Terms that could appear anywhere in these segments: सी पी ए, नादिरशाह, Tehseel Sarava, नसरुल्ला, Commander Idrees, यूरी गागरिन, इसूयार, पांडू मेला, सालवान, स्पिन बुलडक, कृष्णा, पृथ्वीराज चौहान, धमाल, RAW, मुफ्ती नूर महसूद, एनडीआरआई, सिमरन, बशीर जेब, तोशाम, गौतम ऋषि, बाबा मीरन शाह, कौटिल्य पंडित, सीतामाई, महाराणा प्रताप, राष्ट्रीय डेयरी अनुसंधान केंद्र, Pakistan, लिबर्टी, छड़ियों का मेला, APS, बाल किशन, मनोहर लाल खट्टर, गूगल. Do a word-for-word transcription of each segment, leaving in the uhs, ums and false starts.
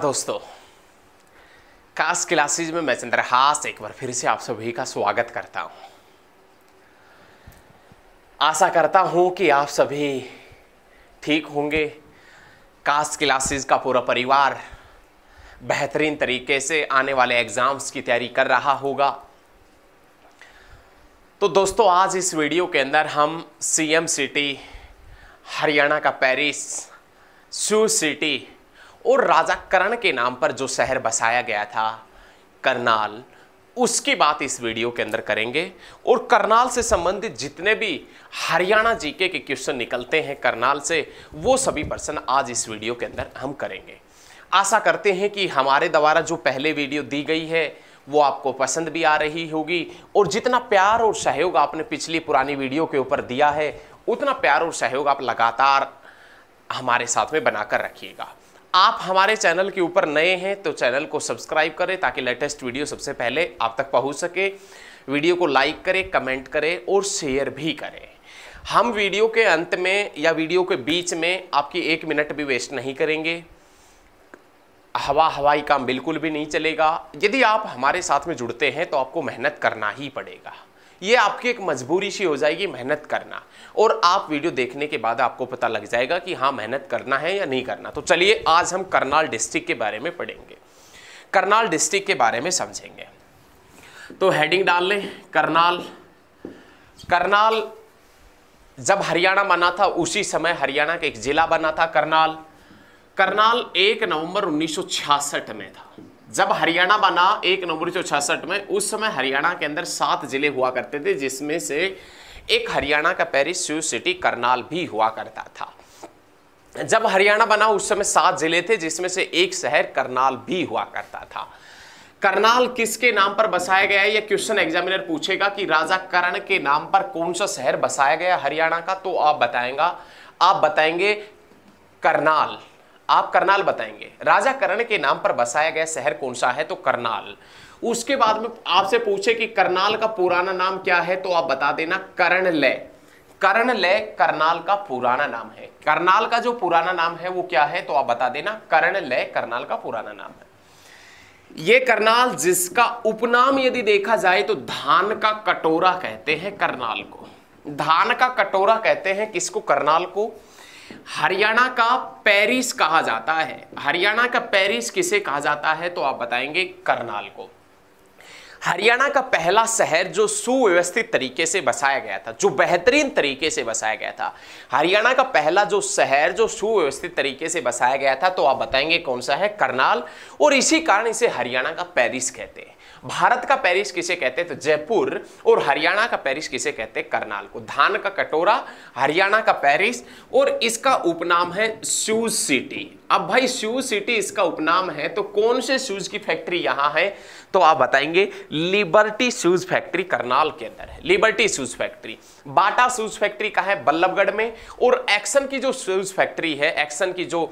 दोस्तों cast classes में मैं चंद्रहास एक बार फिर से आप सभी का स्वागत करता हूं। आशा करता हूं कि आप सभी ठीक होंगे। कास्ट क्लासेज का पूरा परिवार बेहतरीन तरीके से आने वाले एग्जाम्स की तैयारी कर रहा होगा। तो दोस्तों आज इस वीडियो के अंदर हम सीएम सिटी, हरियाणा का पेरिस, सू सिटी और राजा करण के नाम पर जो शहर बसाया गया था करनाल, उसकी बात इस वीडियो के अंदर करेंगे। और करनाल से संबंधित जितने भी हरियाणा जीके के क्वेश्चन निकलते हैं करनाल से, वो सभी प्रश्न आज इस वीडियो के अंदर हम करेंगे। आशा करते हैं कि हमारे द्वारा जो पहले वीडियो दी गई है वो आपको पसंद भी आ रही होगी, और जितना प्यार और सहयोग आपने पिछली पुरानी वीडियो के ऊपर दिया है उतना प्यार और सहयोग आप लगातार हमारे साथ में बनाकर रखिएगा। आप हमारे चैनल के ऊपर नए हैं तो चैनल को सब्सक्राइब करें ताकि लेटेस्ट वीडियो सबसे पहले आप तक पहुंच सके। वीडियो को लाइक करें, कमेंट करें और शेयर भी करें। हम वीडियो के अंत में या वीडियो के बीच में आपकी एक मिनट भी वेस्ट नहीं करेंगे। हवा हवाई काम बिल्कुल भी नहीं चलेगा। यदि आप हमारे साथ में जुड़ते हैं तो आपको मेहनत करना ही पड़ेगा। ये आपकी एक मजबूरी सी हो जाएगी मेहनत करना, और आप वीडियो देखने के बाद आपको पता लग जाएगा कि हाँ मेहनत करना है या नहीं करना। तो चलिए आज हम करनाल डिस्ट्रिक्ट के बारे में पढ़ेंगे, करनाल डिस्ट्रिक्ट के बारे में समझेंगे। तो हेडिंग डाल लें, करनाल। करनाल जब हरियाणा बना था उसी समय हरियाणा का एक जिला बना था करनाल। करनाल एक नवंबर उन्नीस सौ छियासठ में था। जब हरियाणा बना एक नवंबर उन्नीस सौ छियासठ में, उस समय हरियाणा के अंदर सात जिले हुआ करते थे, जिसमें से एक हरियाणा का पेरिस सिटी करनाल भी हुआ करता था। जब हरियाणा बना उस समय सात जिले थे, जिसमें से एक शहर करनाल भी हुआ करता था। करनाल किसके नाम पर बसाया गया है, यह क्वेश्चन एग्जामिनर पूछेगा कि राजा करण के नाम पर कौन सा शहर बसाया गया हरियाणा का। तो आप बताएंगा आप बताएंगे करनाल, आप करनाल बताएंगे। राजा करण के नाम पर बसाया गया शहर कौन सा है, तो करनाल। उसके बाद में आपसे पूछे कि करनाल का पुराना नाम क्या है, तो आप बता देना कर्णलय। कर्णलय करनाल का पुराना नाम है। करनाल का जो पुराना नाम है वो क्या है, तो आप बता देना कर्णलय करनाल का पुराना नाम है। ये करनाल जिसका उपनाम यदि देखा जाए तो धान का कटोरा कहते हैं करनाल को। धान का कटोरा कहते हैं किसको, करनाल को। हरियाणा का पेरिस कहा जाता है। हरियाणा का पेरिस किसे कहा जाता है, तो आप बताएंगे करनाल को। हरियाणा का पहला शहर जो सुव्यवस्थित तरीके से बसाया गया था, जो बेहतरीन तरीके से बसाया गया था, हरियाणा का पहला जो शहर जो सुव्यवस्थित तरीके से बसाया गया था, तो आप बताएंगे कौन सा है, करनाल। और इसी कारण इसे हरियाणा का पेरिस कहते हैं। भारत का पेरिस किसे कहते हैं, तो जयपुर, और हरियाणा का पेरिस किसे कहते हैं, करनाल को। धान का कटोरा, हरियाणा का पेरिस, और इसका उपनाम है शूज सिटी। अब भाई शूज सिटी इसका उपनाम है, तो कौन से शूज की फैक्ट्री यहाँ है, तो आप बताएंगे लिबर्टी शूज फैक्ट्री करनाल के अंदर है। लिबर्टी shoes factory. Bata shoes factory कहाँ है, बल्लभगढ़ में। और एक्शन की जो शूज फैक्ट्री है, एक्शन की जो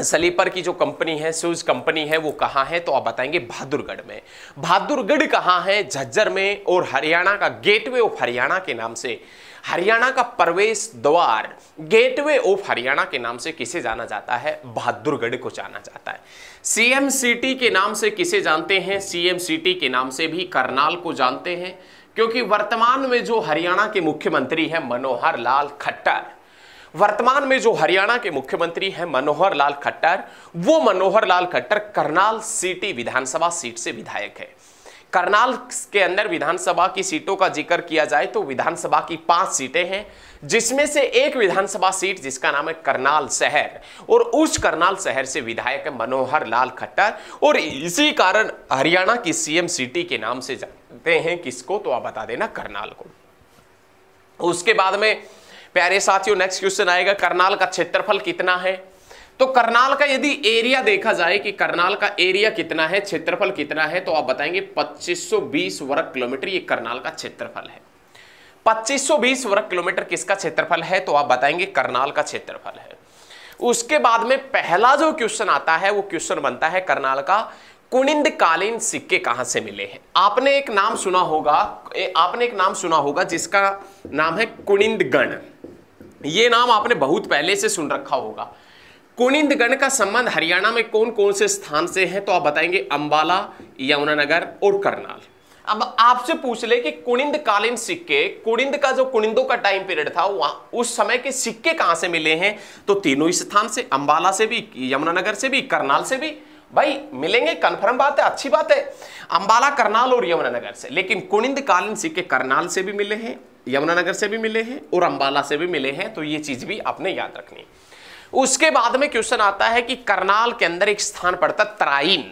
स्लीपर की जो कंपनी है, शूज कंपनी है, वो कहाँ है, तो आप बताएंगे बहादुरगढ़ में। बहादुरगढ़ कहाँ है, झज्जर में। और हरियाणा का गेटवे ऑफ हरियाणा के नाम से, हरियाणा का प्रवेश द्वार, गेटवे ऑफ हरियाणा के नाम से किसे जाना जाता है, बहादुरगढ़ को जाना जाता है। सीएम सिटी के नाम से किसे जानते हैं, सीएम सिटी के नाम से भी करनाल को जानते हैं, क्योंकि वर्तमान में जो हरियाणा के मुख्यमंत्री है मनोहर लाल खट्टर, वर्तमान में जो हरियाणा के मुख्यमंत्री हैं मनोहर लाल खट्टर, वो मनोहर लाल खट्टर करनाल सिटी विधानसभा सीट से विधायक है। करनाल के अंदर विधानसभा की सीटों का जिक्र किया जाए तो विधानसभा की पांच सीटें हैं, जिसमें से एक विधानसभा सीट जिसका नाम है करनाल शहर, और उस करनाल शहर से विधायक है मनोहर लाल खट्टर, और इसी कारण हरियाणा की सीएम सिटी के नाम से जानते हैं किसको, तो आप बता देना करनाल को। उसके बाद में प्यारे साथियों नेक्स्ट क्वेश्चन आएगा, करनाल का क्षेत्रफल कितना है। तो करनाल का यदि एरिया देखा जाए कि करनाल का एरिया कितना है, क्षेत्रफल कितना है, तो आप बताएंगे पच्चीस सौ बीस वर्ग किलोमीटर। ये करनाल का क्षेत्रफल है। पच्चीस सौ बीस वर्ग किलोमीटर किसका क्षेत्रफल है, तो आप बताएंगे करनाल का क्षेत्रफल है। उसके बाद में पहला जो क्वेश्चन आता है वो क्वेश्चन बनता है करनाल का, कुणिंद कालीन सिक्के कहां से मिले हैं। आपने एक नाम सुना होगा, आपने एक नाम सुना होगा जिसका नाम है कुणिंद गण। ये नाम आपने बहुत पहले से सुन रखा होगा। कुणिंद गण का संबंध हरियाणा में कौन कौन से स्थान से है, तो आप बताएंगे अंबाला, यमुनानगर और करनाल। अब आपसे पूछ ले कि कुणिंद कालीन सिक्के, कुणिंद का जो कुणिंदों का टाइम पीरियड था उस समय के सिक्के कहां से मिले हैं, तो तीनों स्थान से, अंबाला से भी, यमुनानगर से भी, करनाल से भी। भाई मिलेंगे, कन्फर्म बात है, अच्छी बात है। अंबाला, करनाल और यमुनानगर से। लेकिन कुणिंद कालीन सिक्के करनाल से भी मिले हैं, यमुनानगर से भी मिले हैं और अंबाला से भी मिले हैं, तो ये चीज भी आपने याद रखनी। उसके बाद में क्वेश्चन आता है कि करनाल के अंदर एक स्थान पड़ता है तराइन,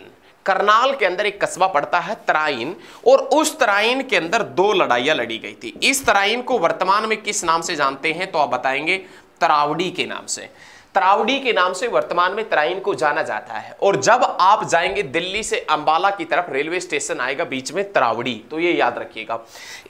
करनाल के अंदर एक कस्बा पड़ता है तराइन, और उस तराइन के अंदर दो लड़ाइयां लड़ी गई थी। इस तराइन को वर्तमान में किस नाम से जानते हैं, तो आप बताएंगे तरावड़ी के नाम से। तरावड़ी के नाम से वर्तमान में तराइन को जाना जाता है। और जब आप जाएंगे दिल्ली से अंबाला की तरफ, रेलवे स्टेशन आएगा बीच में तरावड़ी, तो ये याद रखिएगा।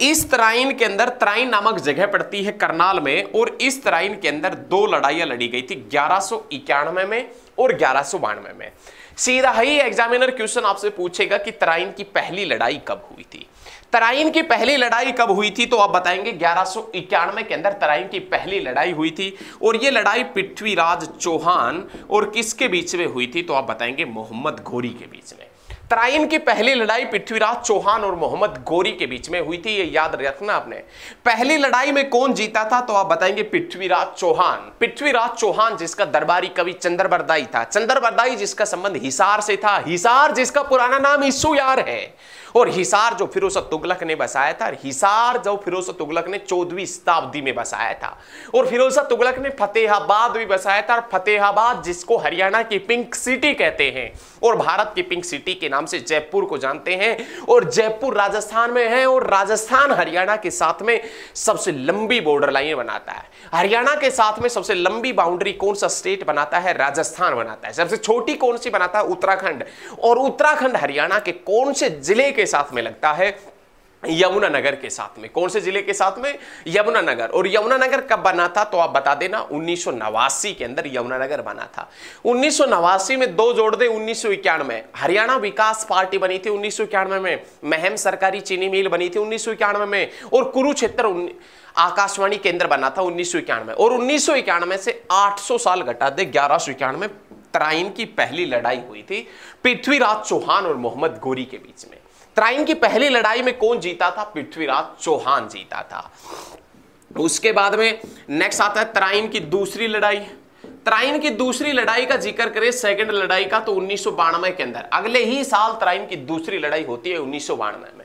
इस तराइन के अंदर, तराइन नामक जगह पड़ती है करनाल में, और इस तराइन के अंदर दो लड़ाइयां लड़ी गई थी ग्यारह सौ इक्यानवे में और ग्यारह सौ बानवे में। सीधा ही एग्जामिनर क्वेश्चन आपसे पूछेगा कि तराइन की पहली लड़ाई कब हुई थी। तराइन की पहली लड़ाई कब हुई थी, तो आप बताएंगे ग्यारह सौ इक्यानवे के अंदर तराइन की पहली लड़ाई हुई थी। और ये लड़ाई पृथ्वीराज चौहान और किसके बीच में हुई थी, तो आप बताएंगे मोहम्मद घोरी के बीच में। तराइन की पहली लड़ाई पृथ्वीराज चौहान और मोहम्मद घोरी के बीच में हुई थी, ये याद रखना आपने। पहली लड़ाई में कौन जीता था, तो आप बताएंगे पृथ्वीराज चौहान। पृथ्वीराज चौहान जिसका दरबारी कवि चंद्रबरदाई था, चंद्रबरदाई जिसका संबंध हिसार से था, हिसार जिसका पुराना नाम इसूयार है, और हिसार जो फिरोज तुगलक ने बसाया था, हिसार जो फिरोज तुगलक ने चौदहवीं शताब्दी में बसाया था, और फिरोज तुगलक ने फतेहाबाद भी बसाया था। और फतेहाबाद जिसको हरियाणा की पिंक सिटी कहते हैं और भारत की पिंक सिटी के नाम से जयपुर को जानते हैं, और जयपुर राजस्थान में है, और राजस्थान हरियाणा के साथ में सबसे लंबी बॉर्डर लाइन बनाता है। हरियाणा के साथ में सबसे लंबी बाउंड्री कौन सा स्टेट बनाता है, राजस्थान बनाता है। सबसे छोटी कौन सी बनाता है, उत्तराखंड। और उत्तराखंड हरियाणा के कौन से जिले के साथ में लगता है, यमुनानगर के साथ में। कौन से जिले के साथ में, यमुनानगर। और यमुनानगर कब बना था, तो आप बता देना उन्नीस सौ नवासी के अंदर यमुनानगर बना था। उन्नीस सौ नवासी में दो जोड़ दे, उन्नीस सौ इक्यानवे हरियाणा विकास पार्टी बनी थी, उन्नीस सौ इक्यानवे में महम सरकारी चीनी मिल बनी थी, उन्नीस सौ इक्यानवे में, और कुरुक्षेत्र आकाशवाणी केंद्र बना था उन्नीस सौ इक्यानवे। और उन्नीस सौ इक्यानवे से आठ सौ साल घटा दे, ग्यारह सौ इक्यानवे तराइन की पहली लड़ाई हुई थी पृथ्वीराज चौहान और मोहम्मद घोरी के बीच में। तराइन की पहली लड़ाई में कौन जीता था, पृथ्वीराज चौहान जीता था। उसके बाद में नेक्स्ट आता है तराइन की दूसरी लड़ाई। तराइन की दूसरी लड़ाई का जिक्र करें, सेकंड लड़ाई का, तो उन्नीस सौ बानवे के अंदर, अगले ही साल तराइन की दूसरी लड़ाई होती है उन्नीस सौ बानवे में।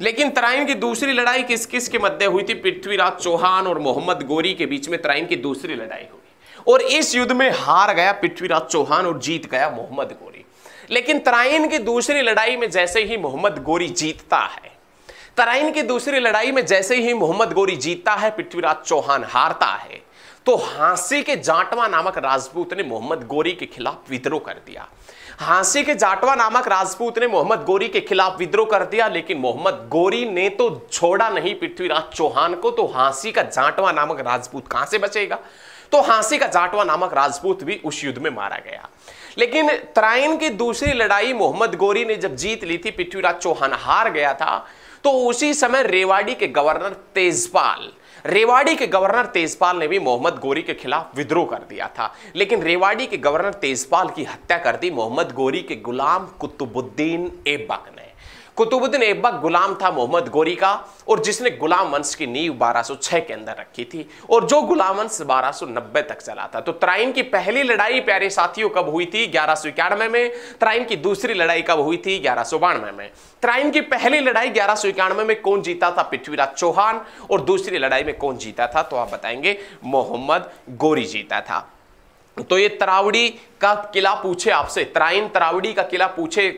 लेकिन तराइन की दूसरी लड़ाई किस किस के मध्य हुई थी, पृथ्वीराज चौहान और मोहम्मद घोरी के बीच में तराइन की दूसरी लड़ाई हुई, और इस युद्ध में हार गया पृथ्वीराज चौहान और जीत गया मोहम्मद घोरी। लेकिन तराइन की दूसरी लड़ाई में जैसे ही मोहम्मद घोरी जीतता है, तराइन की दूसरी लड़ाई में जैसे ही मोहम्मद घोरी जीतता है, पृथ्वीराज चौहान हारता है, तो हांसी के जाटवा नामक राजपूत ने मोहम्मद घोरी के खिलाफ विद्रोह कर दिया। हांसी के जाटवा नामक राजपूत ने मोहम्मद घोरी के खिलाफ विद्रोह कर दिया। लेकिन मोहम्मद घोरी ने तो छोड़ा नहीं पृथ्वीराज चौहान को, तो हांसी का जाटवा नामक राजपूत कहां से बचेगा, तो हांसी का जाटवा नामक राजपूत भी उस युद्ध में मारा गया। लेकिन तराइन की दूसरी लड़ाई मोहम्मद घोरी ने जब जीत ली थी, पृथ्वीराज चौहान हार गया था, तो उसी समय रेवाड़ी के गवर्नर तेजपाल, रेवाड़ी के गवर्नर तेजपाल ने भी मोहम्मद घोरी के खिलाफ विद्रोह कर दिया था। लेकिन रेवाड़ी के गवर्नर तेजपाल की हत्या कर दी मोहम्मद घोरी के गुलाम कुतुबुद्दीन ऐबक ने। कुतुबुद्दीन ऐबक गुलाम था मोहम्मद घोरी का, और जिसने गुलाम वंश की नींव बारह सौ छह के अंदर रखी थी, और जो गुलाम वंश बारह सौ नब्बे तक चला था। तो तराइन की पहली लड़ाई प्यारे साथियों कब हुई थी, ग्यारह सौ इक्यानवे में। तराइन की दूसरी लड़ाई कब हुई थी, ग्यारह सौ बानवे में। तराइन की पहली लड़ाई ग्यारह सौ इक्यानवे में कौन जीता था, पृथ्वीराज चौहान। और दूसरी लड़ाई में कौन जीता था, तो आप बताएंगे मोहम्मद घोरी जीता था। तो ये तरावड़ी का किला पूछे आपसे, तराइन तरावड़ी का किला पूछे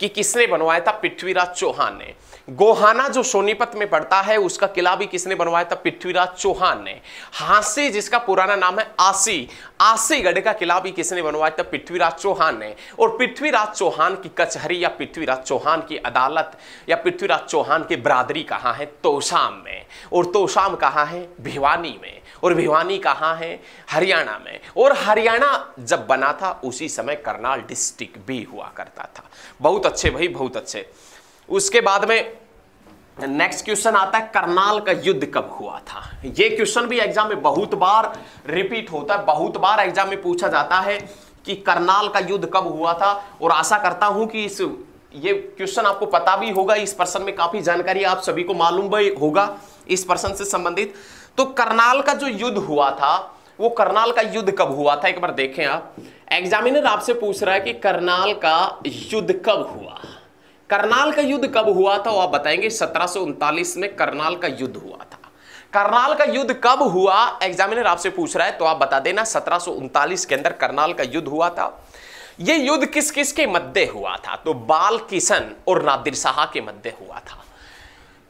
कि किसने बनवाया था, पृथ्वीराज चौहान ने। गोहाना जो सोनीपत में पड़ता है, उसका किला भी किसने बनवाया था, पृथ्वीराज चौहान ने। हांसी जिसका पुराना नाम है आसी, आसीगढ़ का किला भी किसने बनवाया था, पृथ्वीराज चौहान ने। और पृथ्वीराज चौहान की कचहरी या पृथ्वीराज चौहान की अदालत या पृथ्वीराज चौहान की बरादरी कहाँ है, तोशाम में। और तोशाम कहाँ है, भिवानी में। और भिवानी कहाँ है, हरियाणा में। और हरियाणा जब बना था उसी समय करनाल डिस्ट्रिक्ट भी हुआ करता था। बहुत अच्छे भाई, बहुत अच्छे। उसके बाद में नेक्स्ट क्वेश्चन आता है करनाल का युद्ध कब हुआ था। यह क्वेश्चन भी एग्जाम में बहुत बार रिपीट होता है, बहुत बार एग्जाम में पूछा जाता है। कि करनाल का युद्ध कब हुआ था। और आशा करता हूं कि इस ये क्वेश्चन आपको पता भी होगा, इस पर्सन में काफी जानकारी आप सभी को मालूम भी होगा इस पर्सन से संबंधित। तो करनाल का जो युद्ध हुआ था, वो करनाल का युद्ध कब हुआ था, एक बार देखें आप। एग्जामिनर आपसे पूछ रहा है कि करनाल का युद्ध कब हुआ, करनाल का युद्ध कब हुआ था, वो आप बताएंगे। सत्रह सौ उनतालीस में करनाल का युद्ध हुआ था। करनाल का युद्ध कब हुआ एग्जामिनर आपसे पूछ रहा है, तो आप बता देना सत्रह सौ उनतालीस के अंदर करनाल का युद्ध हुआ था। ये युद्ध किस किस के मध्य हुआ था, तो बाल किशन और नादिरशाह के मध्य हुआ था।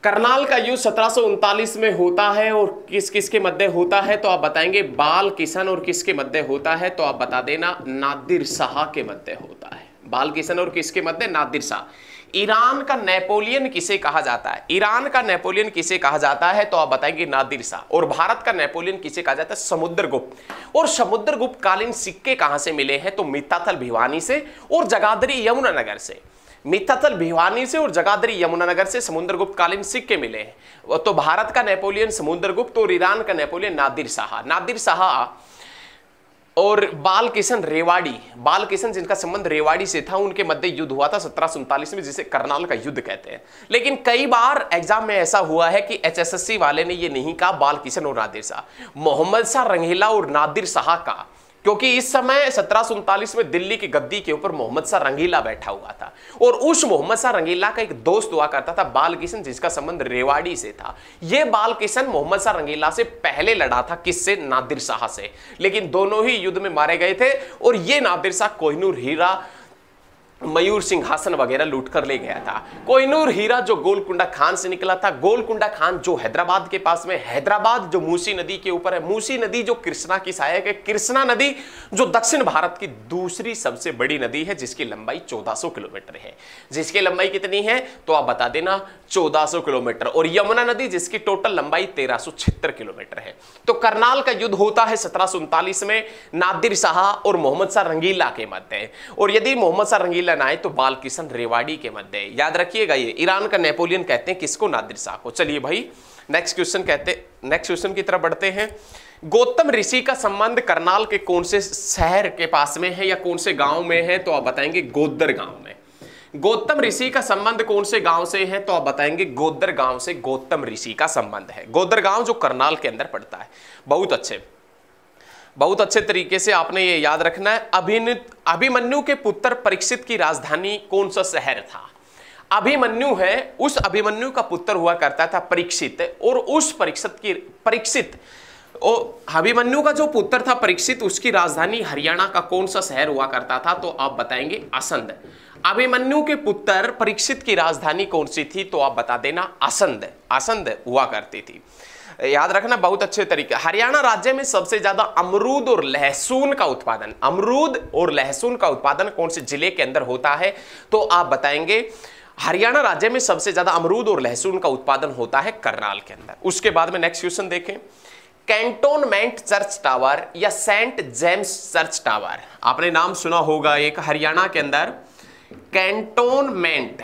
करनाल का युद्ध सत्रह सौ उनतालीस में होता है और किस किस के मध्य होता है, तो आप बताएंगे बाल किशन और किसके मध्य होता है, तो आप बता देना नादिरशाह के मध्य होता है। बाल किशन और किसके मध्य, नादिरशाह। ईरान का नेपोलियन किसे कहा जाता है, ईरान का नेपोलियन किसे कहा जाता है, तो आप बताएंगे नादिरशाह। और भारत का नेपोलियन किसे कहा जाता है, समुद्रगुप्त। और समुद्रगुप्त कालीन सिक्के कहाँ से मिले हैं, तो मिताथल भिवानी से और जगाधरी यमुनानगर से। मिताथल भिवानी से और जगाधरी यमुनानगर से समुद्रगुप्त कालीन सिक्के मिले हैं। तो भारत का नेपोलियन समुद्रगुप्त और ईरान का नेपोलियन नादिरशाह। नादिरशाह और बाल किशन रेवाड़ी, बाल किशन जिनका संबंध रेवाड़ी से था, उनके मध्य युद्ध हुआ था सत्रह सौ उनतालीस में, जिसे करनाल का युद्ध कहते हैं। लेकिन कई बार एग्जाम में ऐसा हुआ है कि एचएसएससी वाले ने यह नहीं कहा बाल किशन और नादिरशाह, मोहम्मद शाह रंगीला और नादिरशाह का, क्योंकि इस समय सत्रह सौ उनतालीस में दिल्ली की गद्दी के ऊपर मोहम्मद शाह रंगीला बैठा हुआ था। और उस मोहम्मद शाह रंगीला का एक दोस्त हुआ करता था बाल किशन, जिसका संबंध रेवाड़ी से था। यह बाल किशन मोहम्मद शाह रंगीला से पहले लड़ा था, किससे, नादिरशाह से। लेकिन दोनों ही युद्ध में मारे गए थे। और ये नादिरशाह कोहिनूर हीरा, मयूर सिंहासन वगैरह लूट कर ले गया था। कोहिनूर हीरा जो गोलकुंडा खान से निकला था, गोलकुंडा खान जो हैदराबाद के पास में, हैदराबाद जो मूसी नदी के ऊपर है, मूसी नदी जो कृष्णा की सहायक है, कृष्णा नदी जो दक्षिण भारत की दूसरी सबसे बड़ी नदी है, जिसकी लंबाई चौदह सौ किलोमीटर है। जिसकी लंबाई कितनी है, तो आप बता देना चौदह सौ किलोमीटर। और यमुना नदी जिसकी टोटल लंबाई तेरह सौ छिहत्तर किलोमीटर है। तो करनाल का युद्ध होता है सत्रह सौ उनतालीस में नादिरशाह और मोहम्मद शाह रंगीला के मध्य। और यदि मोहम्मद शाह रंगीला आए तो बाल किशन रेवाड़ी के मध्य। याद रखिएगा, ये ईरान का नेपोलियन कहते हैं किसको, नादिरशाह को। चलिए भाई नेक्स्ट क्वेश्चन कहते नेक्स्ट क्वेश्चन की तरफ बढ़ते हैं। गौतम ऋषि का संबंध करनाल के कौन से शहर के पास में है या कौन से गांव में है, तो आप बताएंगे गोदर गांव में। गौतम ऋषि का संबंध कौन से गांव से है, तो आप बताएंगे गोदर गांव से गौतम ऋषि का संबंध है। गोदर गांव जो करनाल के अंदर पड़ता है। बहुत अच्छे बहुत अच्छे तरीके से आपने ये याद रखना है। अभिनित अभिमन्यु के पुत्र परीक्षित की राजधानी कौन सा शहर था। अभिमन्यु है, उस अभिमन्यु का पुत्र हुआ करता था परीक्षित। और उस परीक्षित की परीक्षित अभिमन्यु का जो पुत्र था परीक्षित, उसकी राजधानी हरियाणा का कौन सा शहर हुआ करता था, तो आप बताएंगे असंध। अभिमन्यु के पुत्र परीक्षित की राजधानी कौन सी थी, तो आप बता देना असंध असंध हुआ करती थी। याद रखना बहुत अच्छे तरीके। हरियाणा राज्य में सबसे ज्यादा अमरूद और लहसुन का उत्पादन अमरूद और लहसुन का उत्पादन कौन से जिले के अंदर होता है, तो आप बताएंगे हरियाणा राज्य में सबसे ज्यादा अमरूद और लहसुन का उत्पादन होता है करनाल के अंदर। उसके बाद में नेक्स्ट क्वेश्चन देखें। कैंटोनमेंट चर्च टावर या सेंट जेम्स चर्च टावर, आपने नाम सुना होगा एक, हरियाणा के अंदर cantonment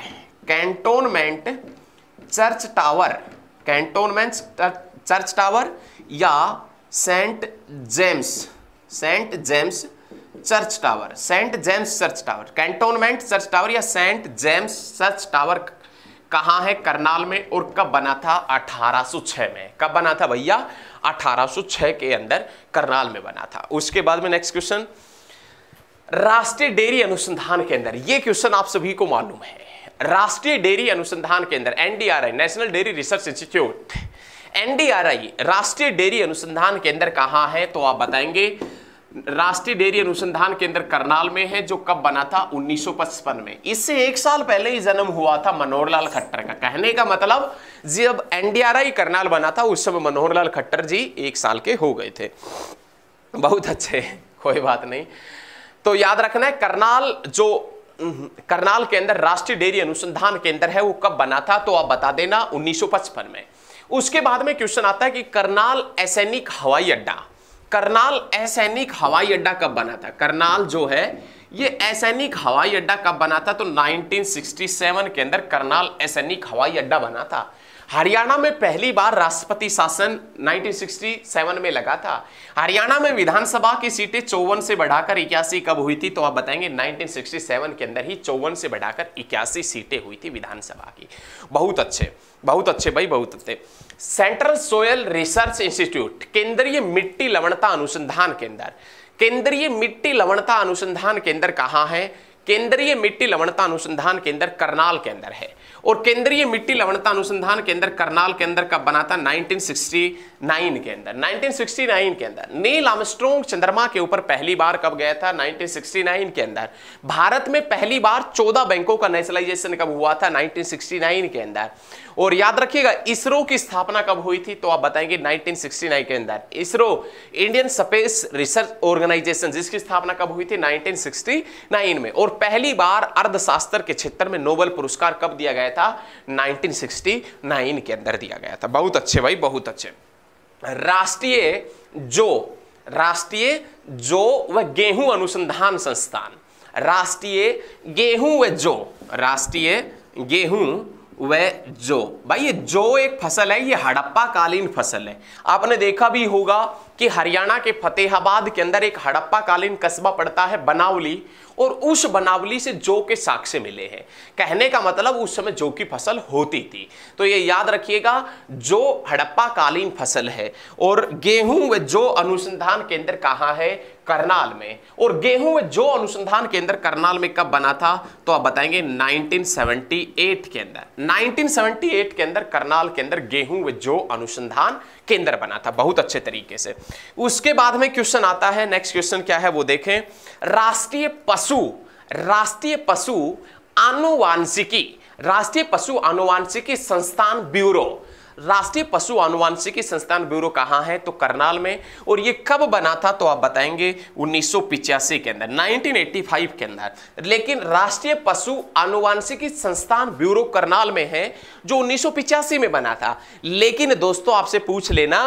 cantonment church tower cantonment church tower या Saint James Saint James church tower Saint James church tower cantonment church tower या सेंट जेम्स चर्च टावर कहाँ है, करनाल में। और कब बना था, अठारह सौ छह में। कब बना था भैया, अठारह सौ छह के अंदर करनाल में बना था। उसके बाद में नेक्स्ट क्वेश्चन, राष्ट्रीय डेयरी अनुसंधान केंद्र। ये क्वेश्चन आप सभी को मालूम है। राष्ट्रीय डेयरी अनुसंधान केंद्र, एनडीआरआई, national dairy research institute, एनडीआरआई, राष्ट्रीय डेयरी अनुसंधान केंद्र कहाँ है, तो आप बताएंगे राष्ट्रीय डेयरी अनुसंधान केंद्र करनाल में है, जो कब बना था, उन्नीस सौ पचपन में। इससे एक साल पहले ही जन्म हुआ था मनोहर लाल खट्टर का। कहने का मतलब, जब एनडीआरआई करनाल बना था उस समय मनोहर लाल खट्टर जी एक साल के हो गए थे। बहुत अच्छे, कोई बात नहीं। तो याद रखना है, करनाल जो करनाल के अंदर राष्ट्रीय डेयरी अनुसंधान केंद्र है, वो कब बना था, तो आप बता देना उन्नीस सौ पचपन में। उसके बाद में क्वेश्चन आता है कि करनाल असैनिक हवाई अड्डा करनाल असैनिक हवाई अड्डा कब बना था। करनाल जो है ये असैनिक हवाई अड्डा कब बना था, तो उन्नीस सौ सरसठ के अंदर करनाल असैनिक हवाई अड्डा बना था। हरियाणा में पहली बार राष्ट्रपति शासन उन्नीस सौ सरसठ में लगा था। हरियाणा में विधानसभा की सीटें चौवन से बढ़ाकर इक्यासी कब हुई थी, तो आप बताएंगे उन्नीस सौ सरसठ के अंदर ही चौवन से बढ़ाकर इक्यासी सीटें हुई थी विधानसभा की। बहुत अच्छे, बहुत अच्छे भाई, बहुत अच्छे। सेंट्रल सोयल रिसर्च इंस्टीट्यूट, केंद्रीय मिट्टी लवणता अनुसंधान केंद्र, केंद्रीय मिट्टी लवणता अनुसंधान केंद्र कहाँ है? केंद्रीय मिट्टी लवणता अनुसंधान केंद्र करनाल के अंदर है। और केंद्रीय मिट्टी लवणता अनुसंधान केंद्र करनाल के अंदर कब बना था? उन्नीस सौ उनहत्तर के अंदर, उन्नीस सौ उनहत्तर के अंदर। नील आर्मस्ट्रांग चंद्रमा के ऊपर पहली बार कब गया था? उन्नीस सौ उनहत्तर के अंदर। भारत में पहली बार चौदह बैंकों का नेशनलाइजेशन कब हुआ था? उन्नीस सौ उनहत्तर के अंदर। और याद रखिएगा इसरो की स्थापना कब हुई थी, तो आप बताएंगे उन्नीस सौ उनहत्तर के अंदर। ISRO, Indian space research organisation, जिसकी स्थापना कब हुई थी? उन्नीस सौ उनहत्तर में। और पहली बार अर्थशास्त्र के क्षेत्र में नोबेल पुरस्कार कब दिया गया था? उन्नीस सौ उनहत्तर के अंदर दिया गया था। बहुत अच्छे भाई, बहुत अच्छे। राष्ट्रीय जो राष्ट्रीय जो व गेहूं अनुसंधान संस्थान, राष्ट्रीय गेहूं व जो राष्ट्रीय गेहूं वह जो, भाई ये जो एक फसल है, ये हड़प्पा कालीन फसल है। आपने देखा भी होगा कि हरियाणा के फतेहाबाद के अंदर एक हड़प्पा कालीन कस्बा पड़ता है बनावली, और उस बनावली से जो के साक्ष्य मिले हैं। कहने का मतलब उस समय जो की फसल होती थी। तो ये याद रखिएगा जो हड़प्पा कालीन फसल है। और गेहूं व जो अनुसंधान केंद्र कहाँ है? करनाल में। और गेहूं व जो अनुसंधान केंद्र करनाल में कब बना था, तो आप बताएंगे उन्नीस सौ अठहत्तर के अंदर। उन्नीस सौ अठहत्तर के अंदर करनाल के अंदर गेहूं व जो अनुसंधान केंद्र बना था। बहुत अच्छे तरीके से। उसके बाद में क्वेश्चन आता है, नेक्स्ट क्वेश्चन क्या है वो देखें। राष्ट्रीय पशु, राष्ट्रीय पशु आनुवांशिकी, राष्ट्रीय पशु आनुवांशिकी संस्थान ब्यूरो, राष्ट्रीय पशु आनुवांशिकी संस्थान ब्यूरो कहाँ है? तो करनाल में। और ये कब बना था, तो आप बताएंगे उन्नीस सौ पिचासी के अंदर, उन्नीस सौ पचासी के अंदर। लेकिन राष्ट्रीय पशु आनुवांशिकी संस्थान ब्यूरो करनाल में है, जो उन्नीस सौ पिचासी में बना था। लेकिन दोस्तों आपसे पूछ लेना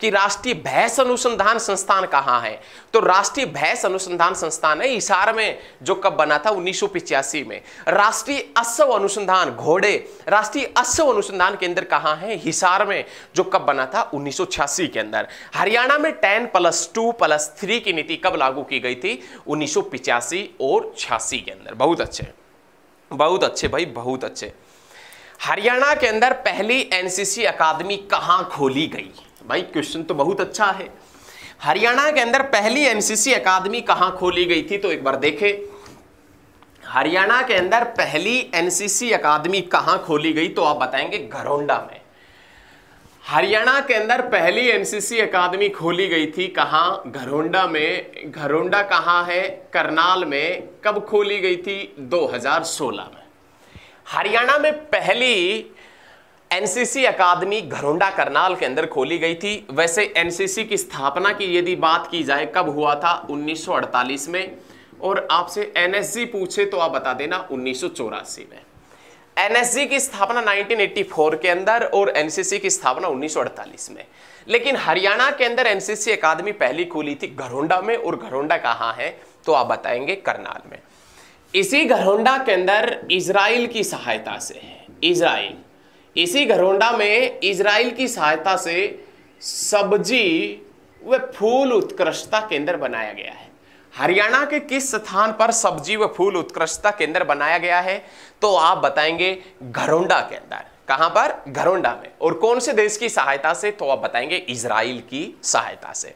कि राष्ट्रीय भैंस अनुसंधान संस्थान कहाँ है, तो राष्ट्रीय भैंस अनुसंधान संस्थान है हिसार में, जो कब बना था? उन्नीस सौ पिचासी में। राष्ट्रीय अश्व अनुसंधान घोड़े, राष्ट्रीय अश्व अनुसंधान केंद्र कहाँ है? हिसार में, जो कब बना था? उन्नीस सौ छियासी के अंदर। हरियाणा में ten plus two plus three की नीति कब लागू की गई थी? उन्नीस सौ पचासी और छियासी के अंदर। बहुत अच्छे, बहुत अच्छे भाई, बहुत अच्छे। हरियाणा के अंदर पहली एनसीसी अकादमी कहां खोली गई? भाई क्वेश्चन तो बहुत अच्छा है। हरियाणा के अंदर पहली एनसीसी अकादमी कहां खोली गई थी, तो एक बार देखें। हरियाणा के अंदर पहली एनसीसी अकादमी कहां खोली गई, तो आप बताएंगे घरोंडा में। हरियाणा के अंदर पहली एनसीसी अकादमी खोली गई थी कहाँ? घरोंडा में। घरोंडा कहाँ है? करनाल में। कब खोली गई थी? दो हज़ार सोलह में। हरियाणा में पहली एनसीसी अकादमी घरोंडा करनाल के अंदर खोली गई थी। वैसे एनसीसी की स्थापना की यदि बात की जाए कब हुआ था? उन्नीस सौ अड़तालीस में। और आपसे एनएसजी पूछे तो आप बता देना उन्नीस सौ चौरासी में। एनएसजी की स्थापना उन्नीस सौ चौरासी के अंदर और एनसीसी की स्थापना उन्नीस सौ अड़तालीस में। लेकिन हरियाणा के अंदर एनसीसी अकादमी पहली खोली थी घरोंडा में। और घरोंडा कहाँ है, तो आप बताएंगे करनाल में। इसी घरोंडा के अंदर इजराइल की सहायता से है, इजराइल, इसी घरोंडा में इजराइल की सहायता से सब्जी व फूल उत्कृष्टता केंद्र बनाया गया है। हरियाणा के किस स्थान पर सब्जी व फूल उत्कृष्टता केंद्र बनाया गया है, तो आप बताएंगे घरोंडा के अंदर। कहां पर? घरोंडा में। और कौन से देश की सहायता से, तो आप बताएंगे इजराइल की सहायता से।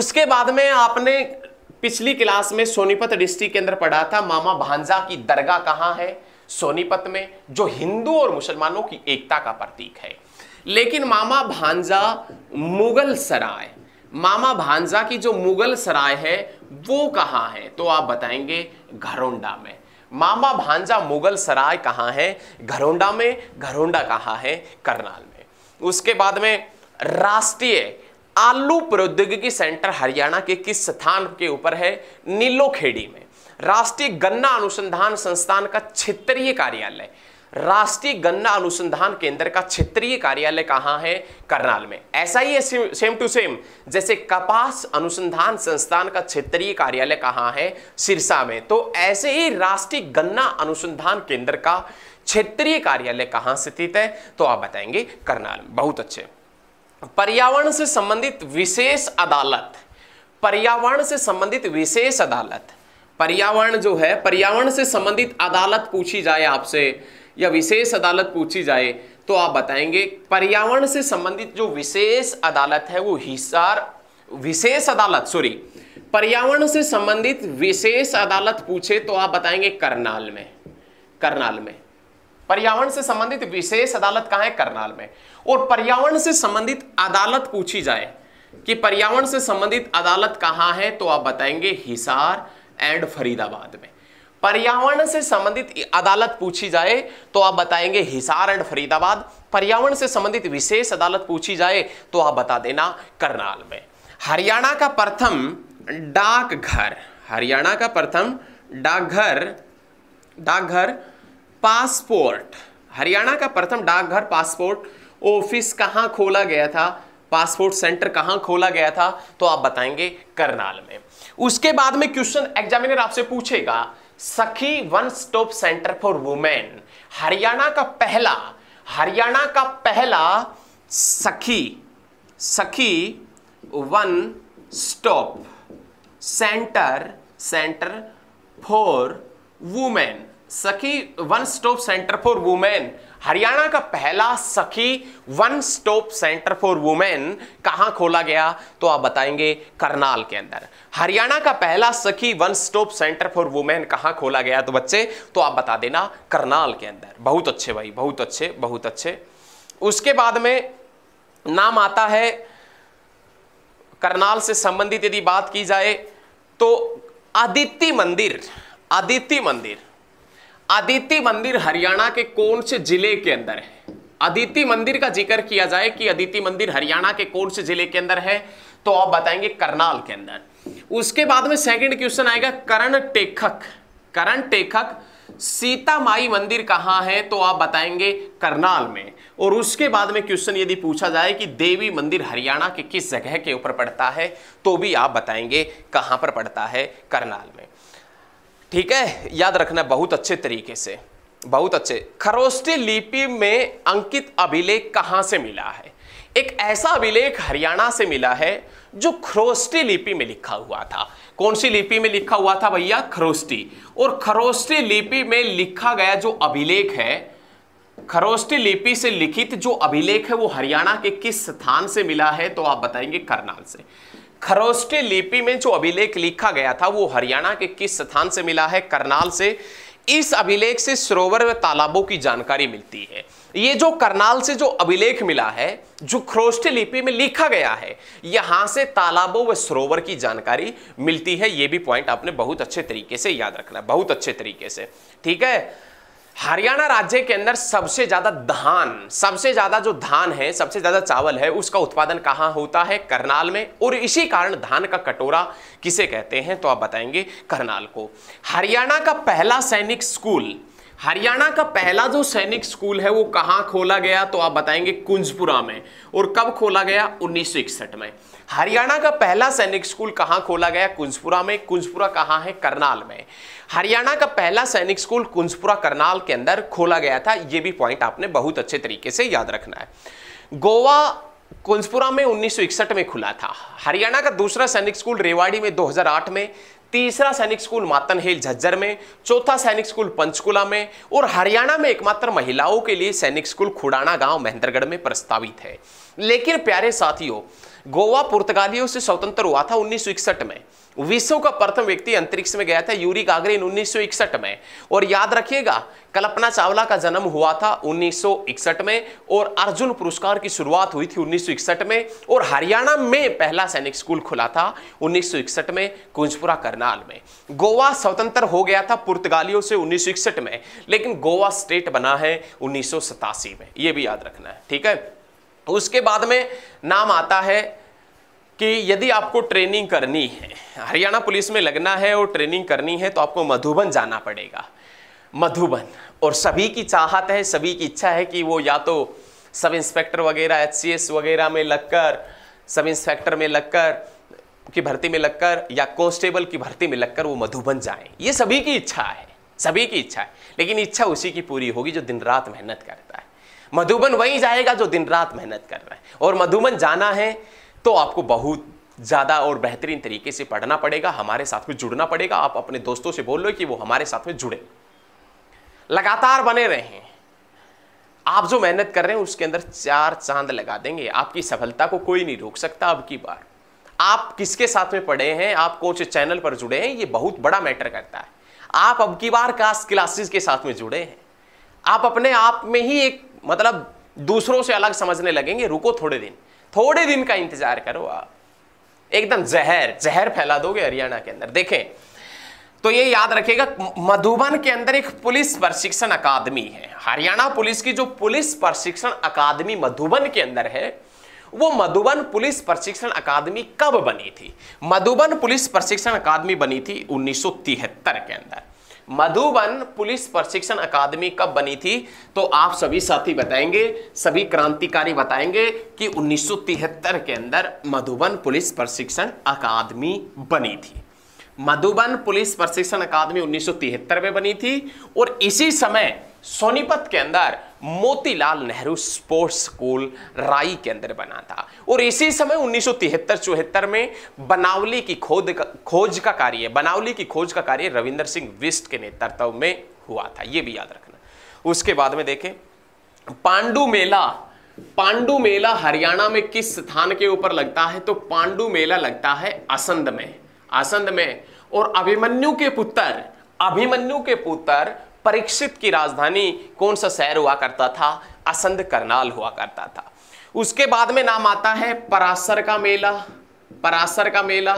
उसके बाद में आपने पिछली क्लास में सोनीपत डिस्ट्रिक्ट के अंदर पढ़ा था, मामा भांजा की दरगाह कहां है? सोनीपत में, जो हिंदू और मुसलमानों की एकता का प्रतीक है। लेकिन मामा भांजा मुगल सराय, मामा भांजा की जो मुगल सराय है वो कहाँ है, तो आप बताएंगे घरोंडा में। मामा भांजा मुगल सराय कहाँ है? घरोंडा में। घरोंडा कहाँ है? करनाल में। उसके बाद में राष्ट्रीय आलू प्रौद्योगिकी सेंटर हरियाणा के किस स्थान के ऊपर है? नीलोखेड़ी में। राष्ट्रीय गन्ना अनुसंधान संस्थान का क्षेत्रीय कार्यालय, राष्ट्रीय गन्ना अनुसंधान केंद्र का क्षेत्रीय कार्यालय कहाँ है? करनाल में। ऐसा ही है सेम टू सेम जैसे कपास अनुसंधान संस्थान का क्षेत्रीय कार्यालय कहाँ है? सिरसा में। तो ऐसे ही राष्ट्रीय गन्ना अनुसंधान केंद्र का क्षेत्रीय कार्यालय कहाँ स्थित है? तो आप बताएंगे करनाल। बहुत अच्छे। पर्यावरण से संबंधित विशेष अदालत, पर्यावरण से संबंधित विशेष अदालत, पर्यावरण जो है, पर्यावरण से संबंधित अदालत पूछी जाए आपसे या विशेष अदालत पूछी जाए तो आप बताएंगे पर्यावरण से संबंधित जो विशेष अदालत है वो हिसार, विशेष अदालत सॉरी पर्यावरण से संबंधित विशेष अदालत पूछे तो आप बताएंगे करनाल में। करनाल में पर्यावरण से संबंधित विशेष अदालत कहाँ है? करनाल में। और पर्यावरण से संबंधित अदालत पूछी जाए कि पर्यावरण से संबंधित अदालत कहाँ है तो आप बताएंगे हिसार एंड फरीदाबाद में। पर्यावरण से संबंधित अदालत पूछी जाए तो आप बताएंगे हिसार एंड फरीदाबाद। पर्यावरण से संबंधित विशेष अदालत पूछी जाए तो आप बता देना करनाल में। हरियाणा का प्रथम डाकघर, हरियाणा का प्रथम डाकघर, डाकघर पासपोर्ट, हरियाणा का प्रथम डाकघर पासपोर्ट ऑफिस कहाँ खोला गया था? पासपोर्ट सेंटर कहाँ खोला गया था? तो आप बताएंगे करनाल में। उसके बाद में क्वेश्चन एग्जामिनर आपसे पूछेगा Sakhi one stop centre for women, Haryana का पहला, हरियाणा का पहला Sakhi, Sakhi one stop centre, centre for women, Sakhi one stop centre for women, Haryana का पहला Sakhi one stop centre for women कहाँ खोला गया? तो आप बताएंगे करनाल के अंदर। हरियाणा का पहला Sakhi one stop centre for women कहाँ खोला गया तो बच्चे तो आप बता देना करनाल के अंदर। बहुत अच्छे भाई, बहुत अच्छे, बहुत अच्छे। उसके बाद में नाम आता है करनाल से संबंधित यदि बात की जाए तो आदित्य मंदिर, आदित्य मंदिर, आदित्य मंदिर हरियाणा के कौन से जिले के अंदर है? आदित्य मंदिर का जिक्र किया जाए कि आदित्य मंदिर हरियाणा के कौन से जिले के अंदर है तो आप बताएंगे करनाल के अंदर। उसके बाद में सेकंड क्वेश्चन आएगा करण टेखक, करण टेखक सीता माई मंदिर कहाँ है तो आप बताएंगे करनाल में। और उसके बाद में क्वेश्चन यदि पूछा जाए कि देवी मंदिर हरियाणा के किस जगह के ऊपर पड़ता है तो भी आप बताएंगे कहाँ पर पड़ता है? करनाल में। ठीक है, याद रखना बहुत अच्छे तरीके से, बहुत अच्छे। खरोष्टी लिपि में अंकित अभिलेख कहाँ से मिला है? एक ऐसा अभिलेख हरियाणा से मिला है जो खरोष्टी लिपि में लिखा हुआ था। कौन सी लिपि में लिखा हुआ था भैया? खरोष्टी। और खरोष्टी लिपि में लिखा गया जो अभिलेख है, खरोष्टी लिपि से लिखित जो अभिलेख है वो हरियाणा के किस स्थान से मिला है तो आप बताएंगे करनाल से। खरोष्टी लिपि में जो अभिलेख लिखा गया था वो हरियाणा के किस स्थान से मिला है? करनाल से। इस अभिलेख से सरोवर व तालाबों की जानकारी मिलती है। ये जो करनाल से जो अभिलेख मिला है जो खरोष्टी लिपि में लिखा गया है यहाँ से तालाबों व सरोवर की जानकारी मिलती है। ये भी पॉइंट आपने बहुत अच्छे तरीके से याद रखना, बहुत अच्छे तरीके से। ठीक है, हरियाणा राज्य के अंदर सबसे ज्यादा धान, सबसे ज्यादा जो धान है, सबसे ज्यादा चावल है उसका उत्पादन कहाँ होता है? करनाल में। और इसी कारण धान का कटोरा किसे कहते हैं तो आप बताएंगे करनाल को। हरियाणा का पहला सैनिक स्कूल, हरियाणा का पहला जो सैनिक स्कूल है वो कहाँ खोला गया तो आप बताएंगे कुंजपुरा में। और कब खोला गया? उन्नीस सौ इकसठ में। हरियाणा का पहला सैनिक स्कूल कहाँ खोला गया? कुंजपुरा में। कुंजपुरा कहाँ है? करनाल में। हरियाणा का पहला सैनिक स्कूल कुंजपुरा करनाल के अंदर खोला गया था। ये भी पॉइंट आपने बहुत अच्छे तरीके से याद रखना है। गोवा कुंजपुरा में उन्नीस सौ इकसठ में खुला था। हरियाणा का दूसरा सैनिक स्कूल रेवाड़ी में दो हज़ार आठ में, तीसरा सैनिक स्कूल मातनहेल झज्जर में, चौथा सैनिक स्कूल पंचकुला में। और हरियाणा में एकमात्र महिलाओं के लिए सैनिक स्कूल खुड़ाना गांव महेंद्रगढ़ में प्रस्तावित है। लेकिन प्यारे साथियों, गोवा पुर्तगालियों से स्वतंत्र हुआ था उन्नीस सौ इकसठ में। विश्व का प्रथम व्यक्ति अंतरिक्ष में गया था यूरी गागरिन उन्नीस सौ इकसठ में। और याद रखिएगा कल्पना चावला का जन्म हुआ था उन्नीस सौ इकसठ में। और अर्जुन पुरस्कार की शुरुआत हुई थी उन्नीस सौ इकसठ में। और हरियाणा में पहला सैनिक स्कूल खुला था उन्नीस सौ इकसठ में कुंजपुरा करनाल में। गोवा स्वतंत्र हो गया था पुर्तगालियों से उन्नीस सौ इकसठ में, लेकिन गोवा स्टेट बना है उन्नीस सौ सतासी में। यह भी याद रखना है। ठीक है, उसके बाद में नाम आता है कि यदि आपको ट्रेनिंग करनी है, हरियाणा पुलिस में लगना है और ट्रेनिंग करनी है तो आपको मधुबन जाना पड़ेगा। मधुबन। और सभी की चाहत है, सभी की इच्छा है कि वो या तो सब इंस्पेक्टर वगैरह एच सी एस वगैरह में लगकर, सब इंस्पेक्टर में लगकर की भर्ती में लगकर या कांस्टेबल की भर्ती में लगकर वो मधुबन जाएं। ये सभी की इच्छा है, सभी की इच्छा है, लेकिन इच्छा उसी की पूरी होगी जो दिन रात मेहनत करता है। मधुबन वही जाएगा जो दिन रात मेहनत कर रहा है। और मधुबन जाना है तो आपको बहुत ज़्यादा और बेहतरीन तरीके से पढ़ना पड़ेगा, हमारे साथ में जुड़ना पड़ेगा। आप अपने दोस्तों से बोल लो कि वो हमारे साथ में जुड़े, लगातार बने रहें। आप जो मेहनत कर रहे हैं उसके अंदर चार चांद लगा देंगे। आपकी सफलता को कोई नहीं रोक सकता। अब की बार आप किसके साथ में पढ़े हैं, आप कौन से चैनल पर जुड़े हैं, ये बहुत बड़ा मैटर करता है। आप अब की बार कास्ट क्लासेस के साथ में जुड़े हैं, आप अपने आप में ही एक मतलब दूसरों से अलग समझने लगेंगे। रुको, थोड़े दिन, थोड़े दिन का इंतजार करो। आप एकदम जहर जहर फैला दोगे हरियाणा के अंदर। देखें तो ये याद रखिएगा, मधुबन के अंदर एक पुलिस प्रशिक्षण अकादमी है। हरियाणा पुलिस की जो पुलिस प्रशिक्षण अकादमी मधुबन के अंदर है, वो मधुबन पुलिस प्रशिक्षण अकादमी कब बनी थी? मधुबन पुलिस प्रशिक्षण अकादमी बनी थी उन्नीस सौ तिहत्तर के अंदर। मधुबन पुलिस प्रशिक्षण अकादमी कब बनी थी तो आप सभी साथी बताएंगे, सभी क्रांतिकारी बताएंगे कि उन्नीस सौ तिहत्तर के अंदर मधुबन पुलिस प्रशिक्षण अकादमी बनी थी। मधुबन पुलिस प्रशिक्षण अकादमी उन्नीस सौ तिहत्तर में बनी थी। और इसी समय सोनीपत के अंदर मोतीलाल नेहरू स्पोर्ट्स स्कूल राई के अंदर बना था। और इसी समय उन्नीस सौ तिहत्तर चौहत्तर में बनावली की खोज खोज का कार्य बनावली की खोज का कार्य रविंद्र सिंह बिष्ट के नेतृत्व में हुआ था, ये भी याद रखना। उसके बाद में देखें, पांडू मेला पांडू मेला हरियाणा में किस स्थान के ऊपर लगता है तो पांडू मेला लगता है असंध में असंध में और अभिमन्यु के पुत्र अभिमन्यु के पुत्र परीक्षित की राजधानी कौन सा शहर हुआ करता था? असंध, करनाल हुआ करता था। उसके बाद में नाम आता है परासर का मेला परासर का मेला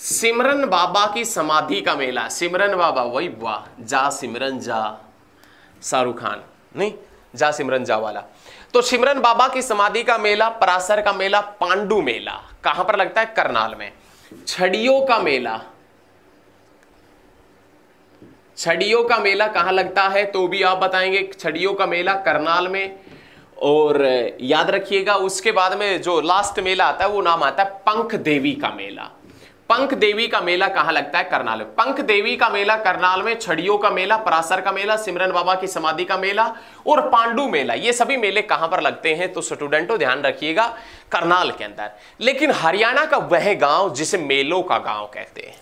सिमरन बाबा की समाधि का मेला। सिमरन बाबा, वही वाह, जा सिमरन जा, शाहरुख खान नहीं, जा सिमरन जा वाला। तो सिमरन बाबा की समाधि का मेला, परासर का मेला, पांडू मेला कहां पर लगता है? करनाल में। छड़ियों का मेला छड़ियों का मेला कहाँ लगता है तो भी आप बताएंगे, छड़ियों का मेला करनाल में। और याद रखिएगा, उसके बाद में जो लास्ट मेला आता है वो नाम आता है पंख देवी का मेला। पंख देवी का मेला कहाँ लगता है? करनाल में। पंख देवी का मेला करनाल में, छड़ियों का मेला, परासर का मेला, सिमरन बाबा की समाधि का मेला और पांडू मेला, ये सभी मेले कहाँ पर लगते हैं तो स्टूडेंटों ध्यान रखिएगा, करनाल के अंदर। लेकिन हरियाणा का वह गांव जिसे मेलों का गांव कहते हैं,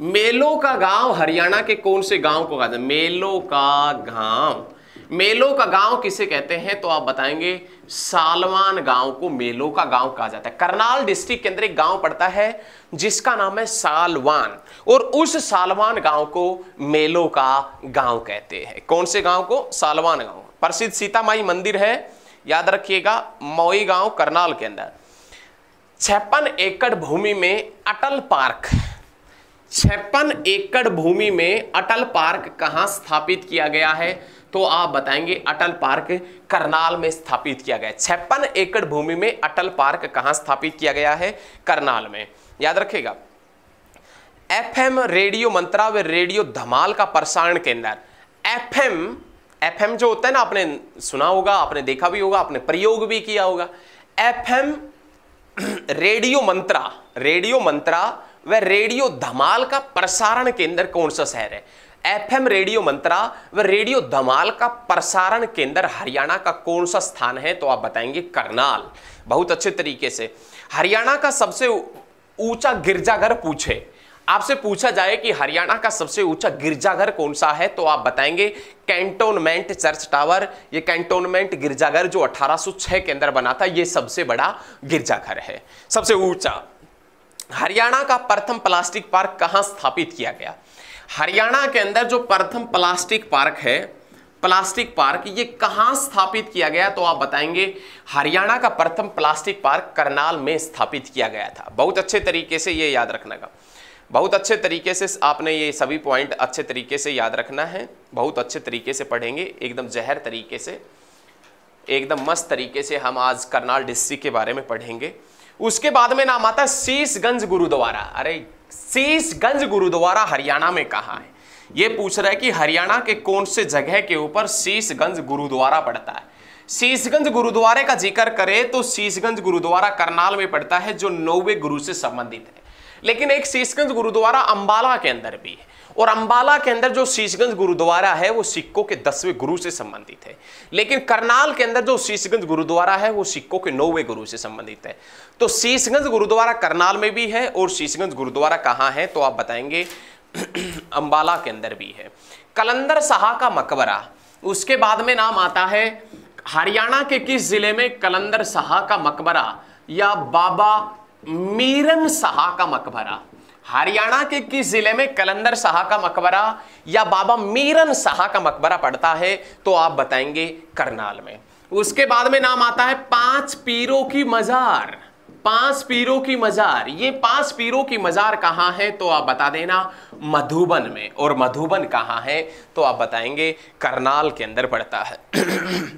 मेलों का गांव हरियाणा के कौन से गांव को कहते हैं? मेलों का गांव मेलों का गांव किसे कहते हैं तो आप बताएंगे सालवान गांव को मेलों का गांव कहा जाता है। करनाल डिस्ट्रिक्ट के अंदर एक गांव पड़ता है जिसका नाम है सालवान, और उस सालवान गांव को मेलों का गांव कहते हैं। कौन से गांव को? सालवान गांव। प्रसिद्ध सीतामाई मंदिर है, याद रखिएगा, मोई गांव, करनाल के अंदर। छप्पन एकड़ भूमि में अटल पार्क छप्पन एकड़ भूमि में अटल पार्क कहाँ स्थापित किया गया है तो आप बताएंगे अटल पार्क करनाल में स्थापित किया गया है। छप्पन एकड़ भूमि में अटल पार्क कहाँ स्थापित किया गया है? करनाल में, याद रखेगा। एफएम रेडियो मंत्रा व रेडियो धमाल का प्रसारण के अंदर एफएम एफएम जो होता है ना, आपने सुना होगा, आपने देखा भी होगा, आपने प्रयोग भी किया होगा। FM radio Mantra radio Mantra व रेडियो धमाल का प्रसारण केंद्र कौन सा शहर है? एफएम रेडियो मंत्रा व रेडियो धमाल का प्रसारण केंद्र हरियाणा का कौन सा स्थान है तो आप बताएंगे करनाल। बहुत अच्छे तरीके से हरियाणा का सबसे ऊंचा गिरजाघर पूछे आपसे पूछा जाए कि हरियाणा का सबसे ऊंचा गिरजाघर कौन सा है तो आप बताएंगे कैंटोनमेंट चर्च टावर। ये कैंटोनमेंट गिरजाघर जो अठारह सौ छह के अंदर बना था, ये सबसे बड़ा गिरजाघर है, सबसे ऊंचा। हरियाणा का प्रथम प्लास्टिक पार्क कहाँ स्थापित किया गया? हरियाणा के अंदर जो प्रथम प्लास्टिक पार्क है प्लास्टिक पार्क ये कहाँ स्थापित किया गया तो आप बताएंगे हरियाणा का प्रथम प्लास्टिक पार्क करनाल में स्थापित किया गया था। बहुत अच्छे तरीके से ये याद रखना का बहुत अच्छे तरीके से आपने ये सभी पॉइंट अच्छे तरीके से याद रखना है। बहुत अच्छे तरीके से पढ़ेंगे, एकदम जहर तरीके से, एकदम मस्त तरीके से हम आज करनाल डिस्ट्रिक्ट के बारे में पढ़ेंगे। उसके बाद में नाम आता है शीशगंज गुरुद्वारा। अरे शीशगंज गुरुद्वारा हरियाणा में कहाँ है? ये पूछ रहा है कि हरियाणा के कौन से जगह के ऊपर शीशगंज गुरुद्वारा पड़ता है। शीशगंज गुरुद्वारे का जिक्र करें तो शीशगंज गुरुद्वारा करनाल में पड़ता है जो नौवे गुरु से संबंधित है, लेकिन एक शीशगंज गुरुद्वारा अंबाला के अंदर भी है और अंबाला के अंदर जो शीशगंज गुरुद्वारा है वो सिक्कों के दसवें गुरु से संबंधित है, लेकिन करनाल के अंदर जो शीशगंज गुरुद्वारा है वो सिक्कों के नौवें गुरु से संबंधित है। तो शीशगंज गुरुद्वारा करनाल में भी है और शीशगंज गुरुद्वारा कहाँ है तो आप बताएंगे अंबाला के अंदर भी है। कलंदर शाह का मकबरा, उसके बाद में नाम आता है हरियाणा के किस जिले में कलंदर शाह का मकबरा या बाबा मीरन शाह का मकबरा। हरियाणा के किस जिले में कलंदर शाह का मकबरा या बाबा मीरन शाह का मकबरा पड़ता है तो आप बताएंगे करनाल में। उसके बाद में नाम आता है पांच पीरों की मजार। पांच पीरों की मजार, ये पांच पीरों की मजार कहाँ है तो आप बता देना मधुबन में, और मधुबन कहाँ है तो आप बताएंगे करनाल के अंदर पड़ता है।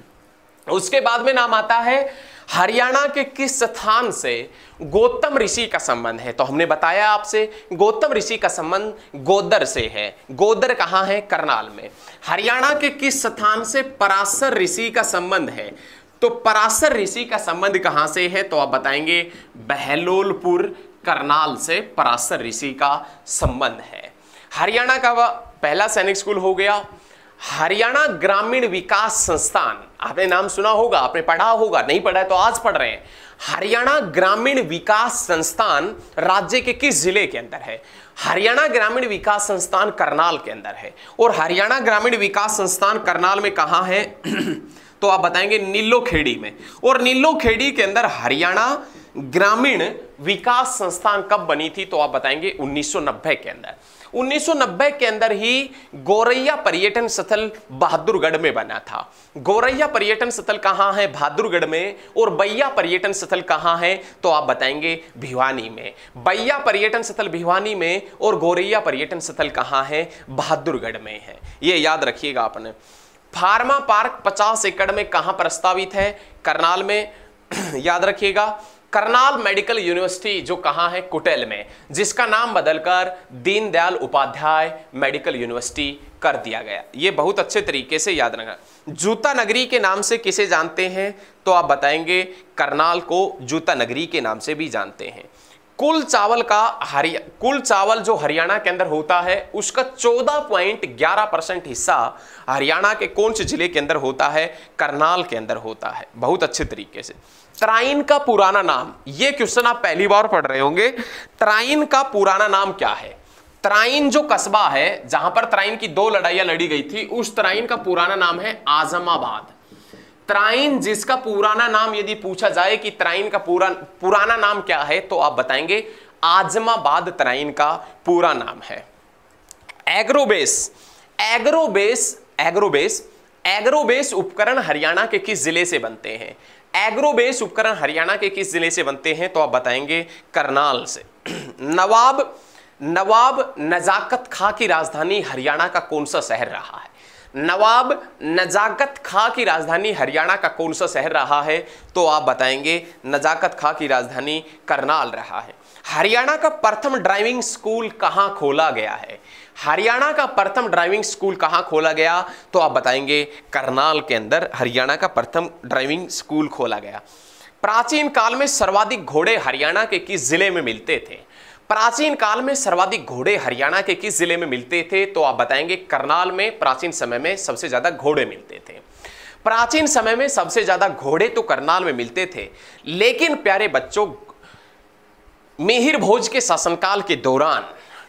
उसके बाद में नाम आता है हरियाणा के किस स्थान से गौतम ऋषि का संबंध है, तो हमने बताया आपसे गौतम ऋषि का संबंध गोदर से है। गोदर कहाँ है? करनाल में। हरियाणा के किस स्थान से परासर ऋषि का संबंध है, तो परासर ऋषि का संबंध कहाँ से है तो आप बताएंगे बहलोलपुर। करनाल से परासर ऋषि का संबंध है। हरियाणा का पहला सैनिक स्कूल हो गया। हरियाणा ग्रामीण विकास संस्थान, आपने नाम सुना होगा, आपने पढ़ा होगा, नहीं पढ़ा है तो आज पढ़ रहे हैं। हरियाणा ग्रामीण विकास संस्थान राज्य के किस जिले के अंदर है? हरियाणा ग्रामीण विकास संस्थान करनाल के अंदर है, और हरियाणा ग्रामीण विकास संस्थान करनाल में कहाँ है तो आप बताएंगे नीलोखेड़ी में, और नीलोखेड़ी के अंदर हरियाणा ग्रामीण विकास संस्थान कब बनी थी तो आप बताएंगे उन्नीस सौ नब्बे के अंदर। उन्नीस सौ नब्बे के अंदर ही गौरैया पर्यटन स्थल बहादुरगढ़ में बना था। गौरैया पर्यटन स्थल कहाँ है? बहादुरगढ़ में। और बैया पर्यटन स्थल कहाँ है तो आप बताएंगे भिवानी में। बैया पर्यटन स्थल भिवानी में और गौरैया पर्यटन स्थल कहाँ है? बहादुरगढ़ में है, ये याद रखिएगा आपने। फार्मा पार्क पचास एकड़ में कहाँ प्रस्तावित है? करनाल में, याद रखिएगा। करनाल मेडिकल यूनिवर्सिटी जो कहाँ है? कुटेल में, जिसका नाम बदलकर दीनदयाल उपाध्याय मेडिकल यूनिवर्सिटी कर दिया गया, ये बहुत अच्छे तरीके से याद रखना। जूता नगरी के नाम से किसे जानते हैं तो आप बताएंगे करनाल को जूता नगरी के नाम से भी जानते हैं। कुल चावल का हरिया कुल चावल जो हरियाणा के अंदर होता है उसका चौदह पॉइंट ग्यारह परसेंट हिस्सा हरियाणा के कौन से जिले के अंदर होता है? करनाल के अंदर होता है, बहुत अच्छे तरीके से। तराइन का पुराना नाम, ये क्वेश्चन आप पहली बार पढ़ रहे होंगे। तराइन का पुराना नाम क्या है? तराइन जो कस्बा है जहां पर तराइन की दो लड़ाइयां लड़ी गई थी, उस तराइन का पुराना नाम है आजमाबाद। तराइन जिसका पुराना नाम यदि पूछा जाए कि तराइन का पूरा पुराना नाम क्या है तो आप बताएंगे आजमाबाद तराइन का पूरा नाम है। एग्रोबेस एग्रोबेस एग्रोबेस एग्रोबेस उपकरण हरियाणा के किस जिले से बनते हैं? एग्रोबेस उपकरण हरियाणा के किस जिले से बनते हैं तो आप बताएंगे करनाल से। नवाब नवाब नजाकत खां की राजधानी हरियाणा का कौन सा शहर रहा है? नवाब नजाकत खां की राजधानी हरियाणा का कौन सा शहर रहा है तो आप बताएंगे नजाकत खां की राजधानी करनाल रहा है। हरियाणा का प्रथम ड्राइविंग स्कूल कहाँ खोला गया है? हरियाणा का प्रथम ड्राइविंग स्कूल कहाँ खोला गया तो आप बताएंगे करनाल के अंदर हरियाणा का प्रथम ड्राइविंग स्कूल खोला गया। प्राचीन काल में सर्वाधिक घोड़े हरियाणा के किस जिले में मिलते थे? प्राचीन काल में सर्वाधिक घोड़े हरियाणा के किस जिले में मिलते थे तो आप बताएंगे करनाल में। प्राचीन समय में सबसे ज़्यादा घोड़े मिलते थे, प्राचीन समय में सबसे ज़्यादा घोड़े तो करनाल में मिलते थे, लेकिन प्यारे बच्चों मिहिर भोज के शासनकाल के दौरान,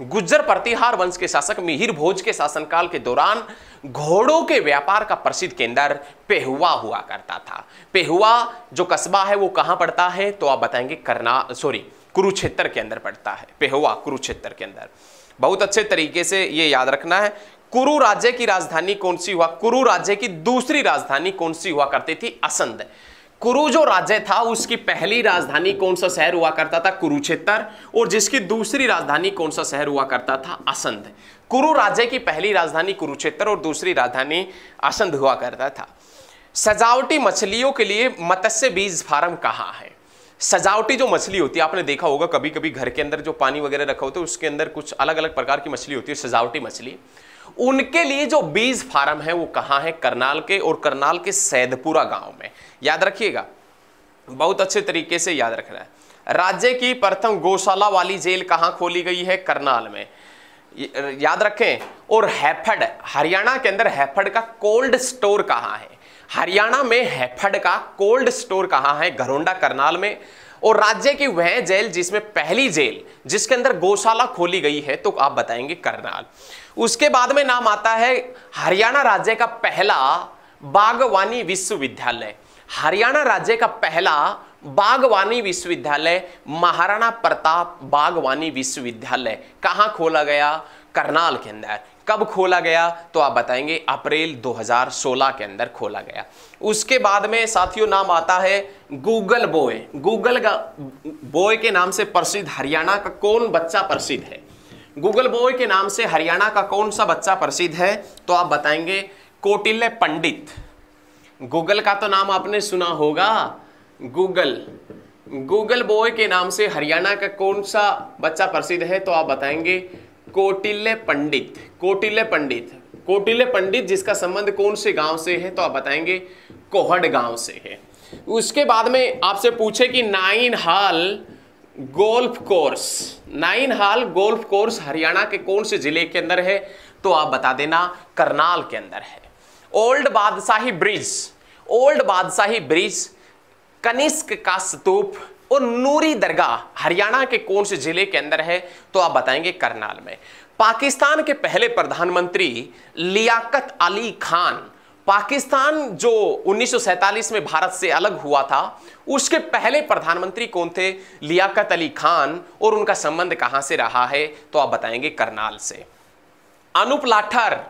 गुज्जर प्रतिहार वंश के शासक मिहिर भोज के शासनकाल के दौरान घोड़ों के व्यापार का प्रसिद्ध केंद्र पेहुआ हुआ करता था। पेहुआ जो कस्बा है वो कहाँ पड़ता है तो आप बताएंगे करनाल सॉरी कुरुक्षेत्र के अंदर पड़ता है। पेहुआ कुरुक्षेत्र के अंदर, बहुत अच्छे तरीके से ये याद रखना है। कुरु राज्य की राजधानी कौन सी हुआ? कुरु राज्य की दूसरी राजधानी कौन सी हुआ करती थी? असंध। कुरु जो राज्य था उसकी पहली राजधानी कौन सा शहर हुआ करता था? कुरुक्षेत्र। और जिसकी दूसरी राजधानी कौन सा शहर हुआ करता था? असंध। कुरु राज्य की पहली राजधानी कुरुक्षेत्र और दूसरी राजधानी असंध हुआ करता था। सजावटी मछलियों के लिए मत्स्य बीज फार्म कहाँ है? सजावटी जो मछली होती है, आपने देखा होगा कभी कभी घर के अंदर जो पानी वगैरह रखा होता है उसके अंदर कुछ अलग अलग प्रकार की मछली होती है, सजावटी मछली। उनके लिए जो बीज फार्म है वो कहाँ है, करनाल के, और करनाल के सैदपुरा गांव में। याद रखिएगा, बहुत अच्छे तरीके से याद रखना है। राज्य की प्रथम गौशाला वाली जेल कहाँ खोली गई है, करनाल में, याद रखें। और हैफड़, हरियाणा के अंदर हैफड़ का कोल्ड स्टोर कहाँ है, हरियाणा में हैफड़ का कोल्ड स्टोर कहाँ है, घरोंडा करनाल में। और राज्य की वह जेल जिसमें पहली जेल जिसके अंदर गौशाला खोली गई है, तो आप बताएंगे करनाल। उसके बाद में नाम आता है हरियाणा राज्य का पहला बागवानी विश्वविद्यालय, हरियाणा राज्य का पहला बागवानी विश्वविद्यालय महाराणा प्रताप बागवानी विश्वविद्यालय कहाँ खोला गया, करनाल के अंदर। कब खोला गया, तो आप बताएंगे अप्रैल दो हज़ार सोलह के अंदर खोला गया। उसके बाद में साथियों नाम आता है गूगल बॉय, गूगल बॉय के नाम से प्रसिद्ध हरियाणा का कौन बच्चा प्रसिद्ध है, गूगल बॉय के नाम से हरियाणा का कौन सा बच्चा प्रसिद्ध है, तो आप बताएंगे कौटिल्य पंडित। गूगल का तो नाम आपने सुना होगा, गूगल, गूगल बॉय के नाम से हरियाणा का कौन सा बच्चा प्रसिद्ध है, तो आप बताएंगे कौटिल्य पंडित, कौटिल्य पंडित, कौटिल्य पंडित, जिसका संबंध कौन से गांव से है, तो आप बताएंगे कोहड़ गांव से है। उसके बाद में आपसे पूछे कि nine hole golf course, nine hole golf course Haryana के कौन से जिले के अंदर है, तो आप बता देना करनाल के अंदर है। Old Badshahi bridge, old Badshahi bridge, Kanishka का स्तूप और नूरी दरगाह हरियाणा के कौन से जिले के अंदर है, तो आप बताएंगे करनाल में। पाकिस्तान के पहले प्रधानमंत्री लियाकत अली खान, पाकिस्तान जो उन्नीस सौ सैंतालीस में भारत से अलग हुआ था, उसके पहले प्रधानमंत्री कौन थे, लियाकत अली खान, और उनका संबंध कहां से रहा है, तो आप बताएंगे करनाल से। अनूप लाठर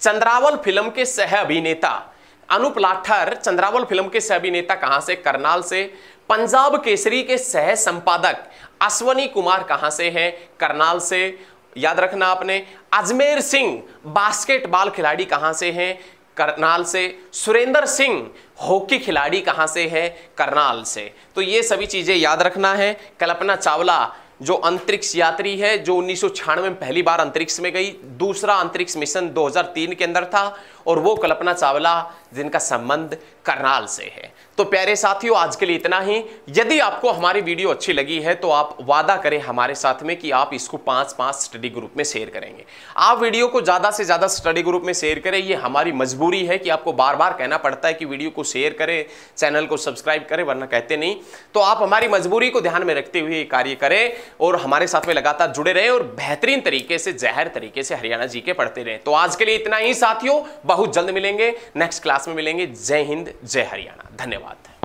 चंद्रावल फिल्म के सह अभिनेता, अनूप लाठर चंद्रावल फिल्म के सह अभिनेता कहां से, करनाल से। पंजाब केसरी के सह संपादक अश्वनी कुमार कहां से हैं, करनाल से, याद रखना आपने। अजमेर सिंह बास्केटबॉल खिलाड़ी कहां से हैं, करनाल से। सुरेंद्र सिंह हॉकी खिलाड़ी कहां से हैं, करनाल से। तो ये सभी चीजें याद रखना है। कल्पना चावला जो अंतरिक्ष यात्री है, जो उन्नीस सौ छियानवे में पहली बार अंतरिक्ष में गई, दूसरा अंतरिक्ष मिशन दो हज़ार तीन के अंदर था, और वो कल्पना चावला जिनका संबंध करनाल से है। तो प्यारे साथियों, आज के लिए इतना ही। यदि आपको हमारी वीडियो अच्छी लगी है तो आप वादा करें हमारे साथ में कि आप इसको पांच पांच स्टडी ग्रुप में शेयर करेंगे। आप वीडियो को ज़्यादा से ज़्यादा स्टडी ग्रुप में शेयर करें, ये हमारी मजबूरी है कि आपको बार बार कहना पड़ता है कि वीडियो को शेयर करें, चैनल को सब्सक्राइब करें, वरना कहते नहीं। तो आप हमारी मजबूरी को ध्यान में रखते हुए कार्य करें और हमारे साथ में लगातार जुड़े रहें और बेहतरीन तरीके से, जहर तरीके से हरियाणा जी के पढ़ते रहें। तो आज के लिए इतना ही साथियों, बहुत जल्द मिलेंगे, नेक्स्ट क्लास में मिलेंगे। जय हिंद, जय हरियाणा, धन्यवाद।